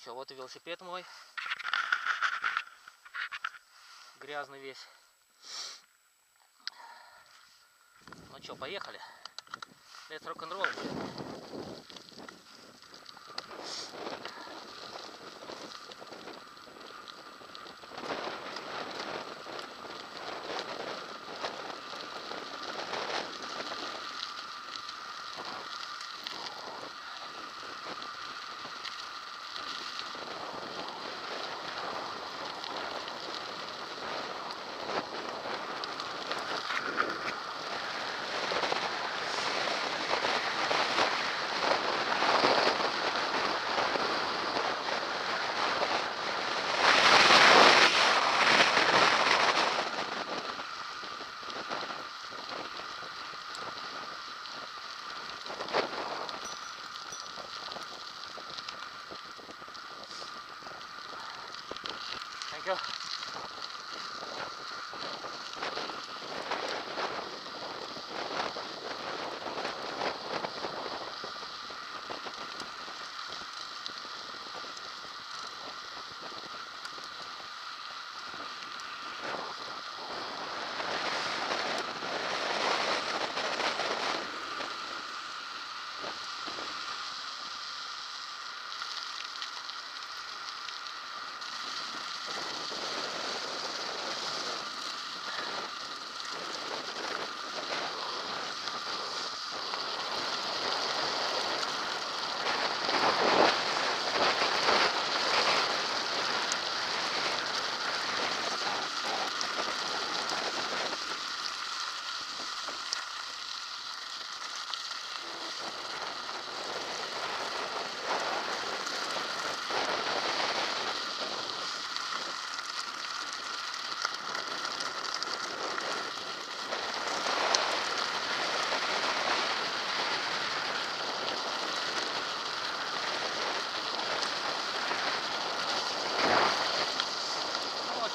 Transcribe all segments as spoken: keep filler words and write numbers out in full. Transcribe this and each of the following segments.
что, вот и велосипед мой. Грязный весь. Ну что, поехали. Let's rock and roll.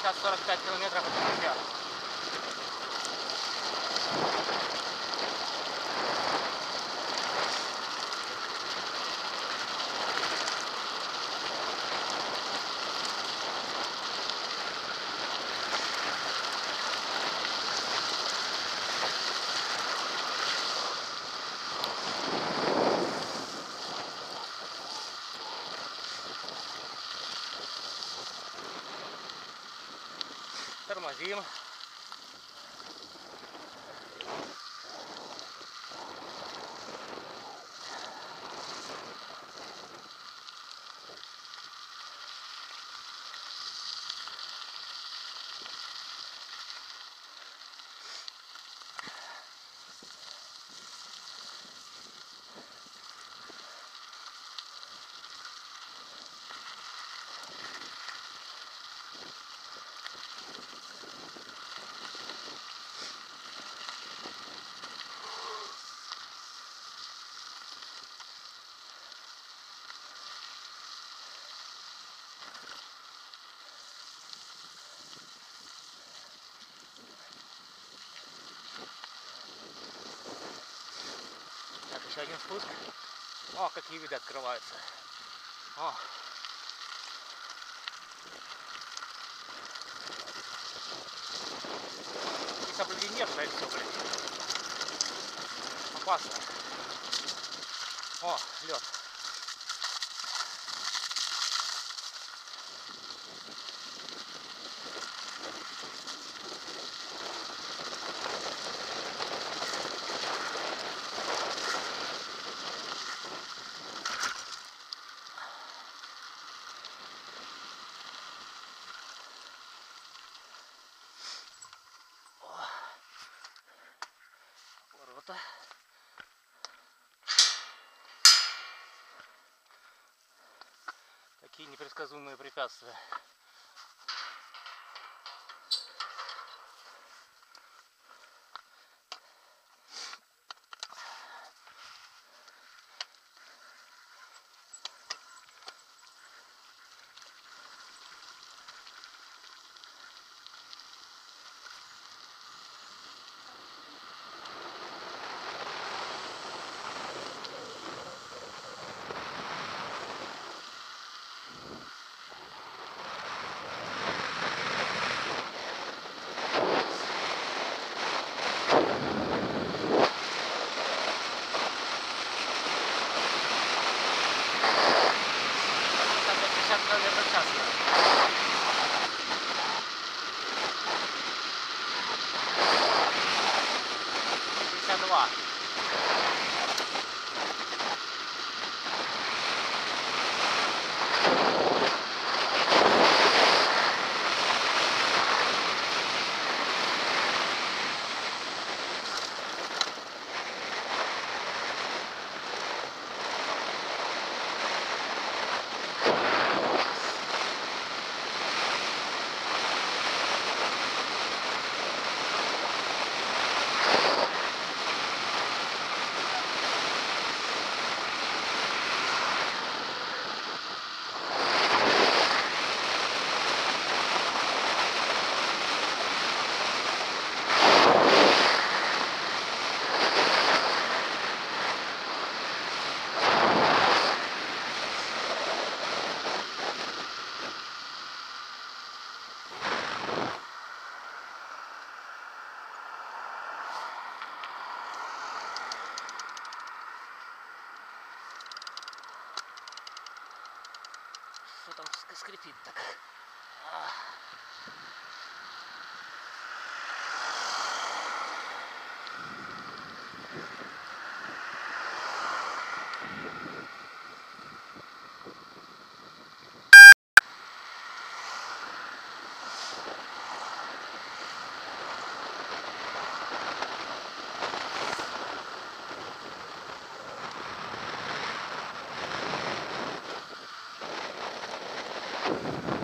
Сейчас сорок пять километров от себя. Тормозим. Еще один спуск. О, какие виды открываются. О. И соблюденешься, и все, блин. Опасно. О, лед. Такие непредсказуемые препятствия. что там скрипит так. Thank you.